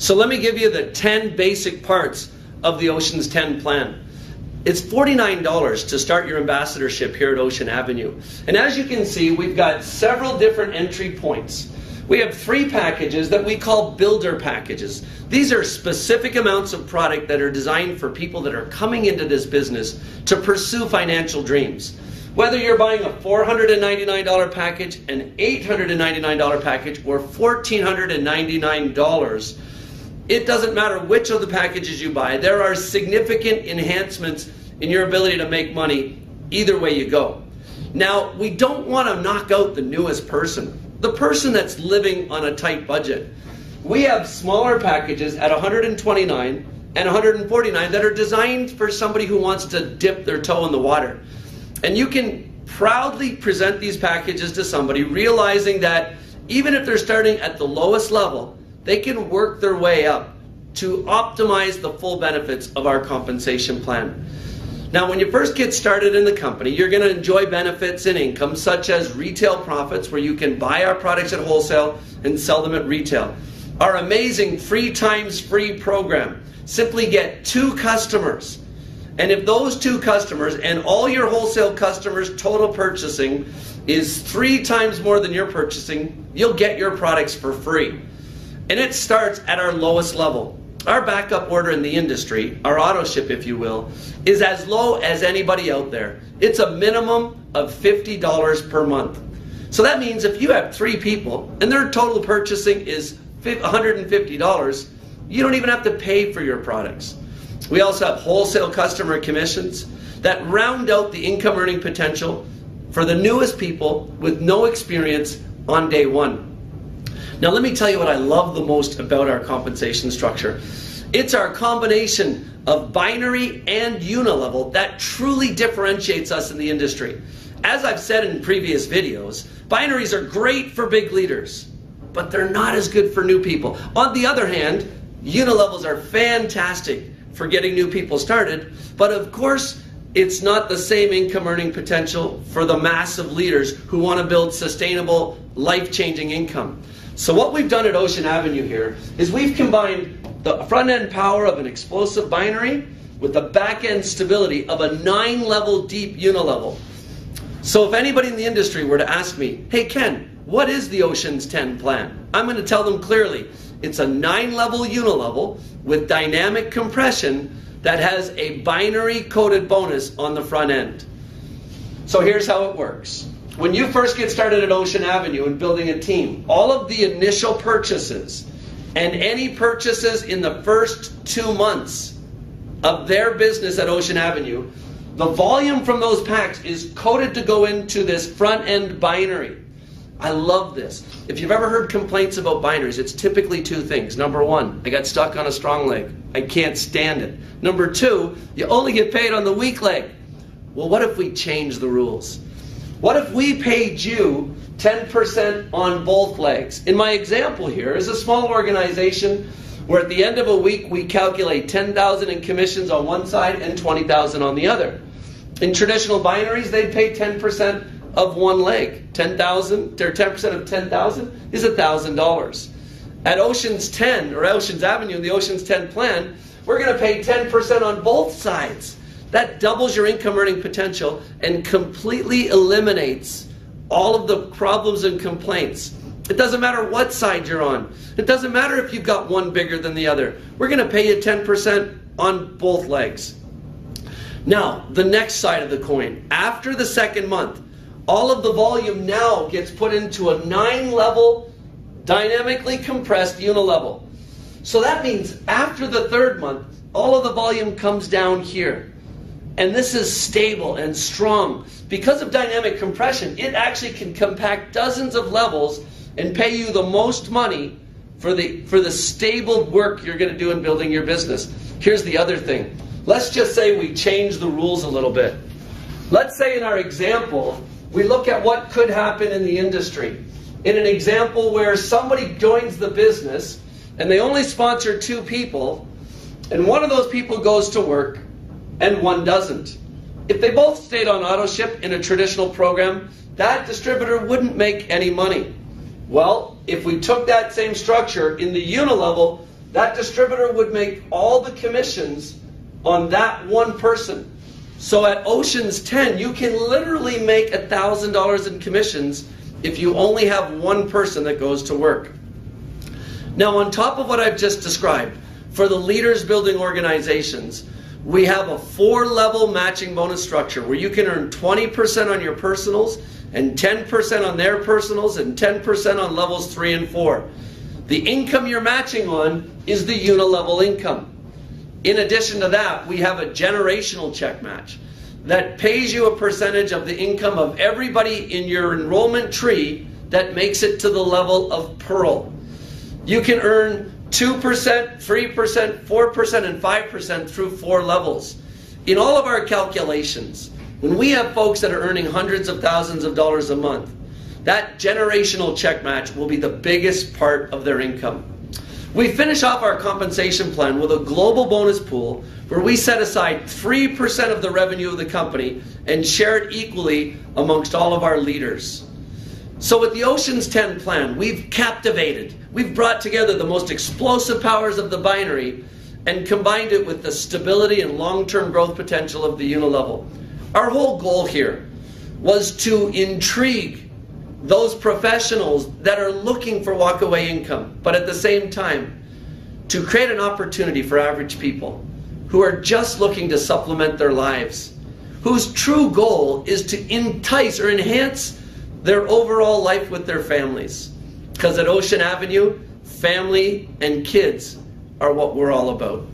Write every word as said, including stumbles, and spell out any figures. So let me give you the ten basic parts of the Ocean's ten plan. It's forty-nine dollars to start your ambassadorship here at Ocean Avenue. And as you can see, we've got several different entry points. We have three packages that we call builder packages. These are specific amounts of product that are designed for people that are coming into this business to pursue financial dreams. Whether you're buying a four hundred ninety-nine dollar package, an eight hundred ninety-nine dollar package, or one thousand four hundred ninety-nine dollars, it doesn't matter which of the packages you buy. There are significant enhancements in your ability to make money either way you go. Now, we don't want to knock out the newest person, the person that's living on a tight budget. We have smaller packages at one hundred twenty-nine dollars and one hundred forty-nine dollars that are designed for somebody who wants to dip their toe in the water. And you can proudly present these packages to somebody, realizing that even if they're starting at the lowest level, they can work their way up to optimize the full benefits of our compensation plan. Now, when you first get started in the company, you're going to enjoy benefits and income such as retail profits, where you can buy our products at wholesale and sell them at retail. Our amazing free times free program. Simply get two customers. And if those two customers and all your wholesale customers' total purchasing is three times more than your purchasing, you'll get your products for free. And it starts at our lowest level. Our backup order in the industry, our auto ship if you will, is as low as anybody out there. It's a minimum of fifty dollars per month. So that means if you have three people and their total purchasing is one hundred fifty dollars, you don't even have to pay for your products. We also have wholesale customer commissions that round out the income earning potential for the newest people with no experience on day one. Now let me tell you what I love the most about our compensation structure. It's our combination of binary and unilevel that truly differentiates us in the industry. As I've said in previous videos, binaries are great for big leaders, but they're not as good for new people. On the other hand, unilevels are fantastic for getting new people started, but of course, it's not the same income earning potential for the massive leaders who want to build sustainable, life-changing income. So what we've done at Ocean Avenue here is we've combined the front-end power of an explosive binary with the back-end stability of a nine-level deep unilevel. So if anybody in the industry were to ask me, hey Ken, what is the Ocean's ten plan? I'm going to tell them clearly, it's a nine-level unilevel with dynamic compression that has a binary coded bonus on the front end. So here's how it works. When you first get started at Ocean Avenue and building a team, all of the initial purchases and any purchases in the first two months of their business at Ocean Avenue, the volume from those packs is coded to go into this front end binary. I love this. If you've ever heard complaints about binaries, it's typically two things. Number one, I got stuck on a strong leg. I can't stand it. Number two, you only get paid on the weak leg. Well, what if we change the rules? What if we paid you ten percent on both legs? In my example here is a small organization where at the end of a week, we calculate ten thousand dollars in commissions on one side and twenty thousand dollars on the other. In traditional binaries, they'd pay ten percent of one leg. ten thousand, or ten percent of ten thousand is one thousand dollars. At Ocean's ten, or Ocean's Avenue, in the Ocean's ten plan, we're going to pay ten percent on both sides. That doubles your income earning potential and completely eliminates all of the problems and complaints. It doesn't matter what side you're on. It doesn't matter if you've got one bigger than the other. We're going to pay you ten percent on both legs. Now, the next side of the coin. After the second month, all of the volume now gets put into a nine-level, dynamically compressed unilevel. So that means after the third month, all of the volume comes down here. And this is stable and strong. Because of dynamic compression, it actually can compact dozens of levels and pay you the most money for the, for the stable work you're going to do in building your business. Here's the other thing. Let's just say we change the rules a little bit. Let's say in our example, we look at what could happen in the industry. In an example where somebody joins the business and they only sponsor two people, and one of those people goes to work and one doesn't. If they both stayed on auto ship in a traditional program, that distributor wouldn't make any money. Well, if we took that same structure in the unilevel, that distributor would make all the commissions on that one person. So at Ocean's ten, you can literally make one thousand dollars in commissions if you only have one person that goes to work. Now, on top of what I've just described, for the leaders building organizations, we have a four-level matching bonus structure where you can earn twenty percent on your personals and ten percent on their personals and ten percent on levels three and four. The income you're matching on is the unilevel income. In addition to that, we have a generational check match that pays you a percentage of the income of everybody in your enrollment tree that makes it to the level of Pearl. You can earn two percent, three percent, four percent, and five percent through four levels. In all of our calculations, when we have folks that are earning hundreds of thousands of dollars a month, that generational check match will be the biggest part of their income. We finish off our compensation plan with a global bonus pool where we set aside three percent of the revenue of the company and share it equally amongst all of our leaders. So with the Ocean's ten plan, we've captivated, we've brought together the most explosive powers of the binary and combined it with the stability and long-term growth potential of the unilevel. Our whole goal here was to intrigue those professionals that are looking for walkaway income, but at the same time to create an opportunity for average people who are just looking to supplement their lives, whose true goal is to entice or enhance their overall life with their families. Because at Ocean Avenue, family and kids are what we're all about.